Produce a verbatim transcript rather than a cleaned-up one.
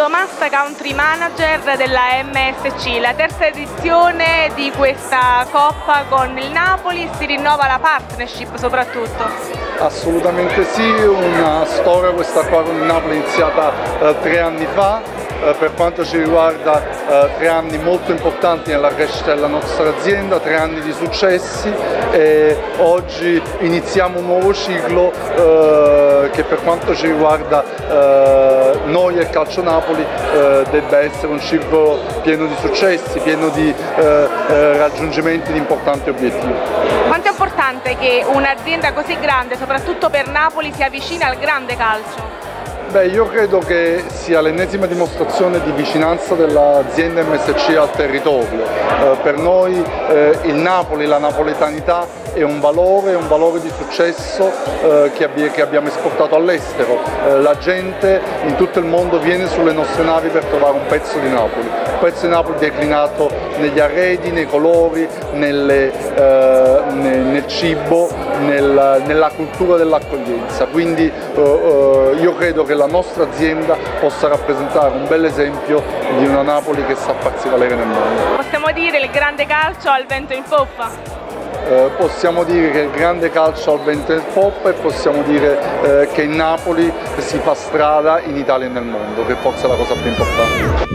stato Massa Country Manager della M S C, la terza edizione di questa Coppa con il Napoli. Si rinnova la partnership soprattutto? Assolutamente sì, una storia questa qua con il Napoli iniziata eh, tre anni fa, eh, per quanto ci riguarda eh, tre anni molto importanti nella crescita della nostra azienda, tre anni di successi e oggi iniziamo un nuovo ciclo eh, che per quanto ci riguarda eh, noi e Calcio Napoli eh, debba essere un ciclo pieno di successi, pieno di eh, eh, raggiungimenti di importanti obiettivi. Quanto è importante che un'azienda così grande, soprattutto per Napoli, si avvicina al grande calcio? Beh, io credo che sia l'ennesima dimostrazione di vicinanza dell'azienda M S C al territorio. Eh, per noi eh, il Napoli, la napoletanità è un valore, è un valore di successo eh, che, abbia, che abbiamo esportato all'estero. Eh, la gente in tutto il mondo viene sulle nostre navi per trovare un pezzo di Napoli, un pezzo di Napoli declinato negli arredi, nei colori, nelle, eh, nel, nel cibo, nel, nella cultura dell'accoglienza. Quindi eh, io credo che la nostra azienda possa rappresentare un bel esempio di una Napoli che sa farsi valere nel mondo. Possiamo dire il grande calcio al vento in poppa? Eh, possiamo dire che il grande calcio al vento in poppa e possiamo dire eh, che in Napoli si fa strada in Italia e nel mondo, che forse è la cosa più importante.